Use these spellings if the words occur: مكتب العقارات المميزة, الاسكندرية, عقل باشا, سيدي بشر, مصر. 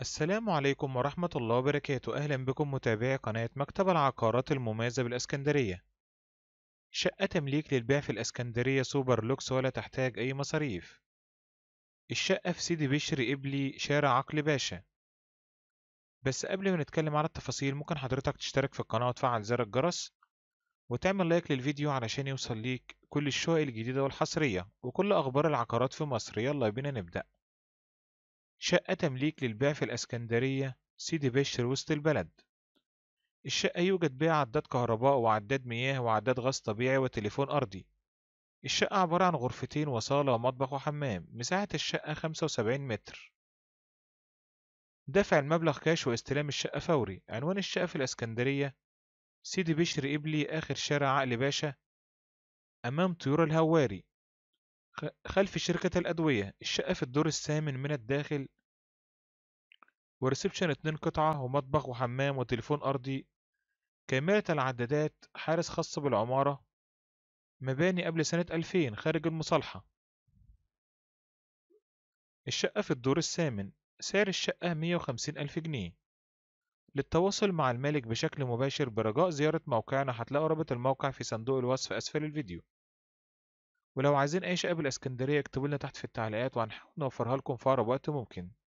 السلام عليكم ورحمة الله وبركاته. أهلا بكم متابعي قناة مكتب العقارات المميزة بالاسكندرية. شقة تمليك للبيع في الاسكندرية، سوبر لوكس ولا تحتاج أي مصاريف. الشقة في سيدي بشر قبلي، شارع عقل باشا. بس قبل ما نتكلم على التفاصيل، ممكن حضرتك تشترك في القناة وتفعل زر الجرس وتعمل لايك للفيديو علشان يوصل ليك كل الشقق الجديدة والحصرية وكل أخبار العقارات في مصر. يلا بينا نبدأ. شقة تمليك للبيع في الاسكندرية، سيدي بشر، وسط البلد. الشقة يوجد بها عداد كهرباء وعداد مياه وعداد غاز طبيعي وتليفون أرضي. الشقة عبارة عن غرفتين وصالة ومطبخ وحمام. مساحة الشقة 75 متر. دفع المبلغ كاش واستلام الشقة فوري. عنوان الشقة في الاسكندرية، سيدي بشر قبلي، آخر شارع عقل باشا، أمام طيور الهواري، خلف شركة الأدوية. الشقة في الدور الثامن من الداخل، وريسبشن 2 قطعة ومطبخ وحمام وتليفون أرضي، كاميرا العدادات، حارس خاص بالعمارة، مباني قبل سنة 2000، خارج المصالحة. الشقة في الدور الثامن. سعر الشقة 150,000 جنيه. للتواصل مع المالك بشكل مباشر برجاء زيارة موقعنا، هتلاقوا رابط الموقع في صندوق الوصف أسفل الفيديو. ولو عايزين أي شقة بالاسكندرية اكتبوا لنا تحت في التعليقات وهنحاول نوفرها لكم في أقرب وقت ممكن.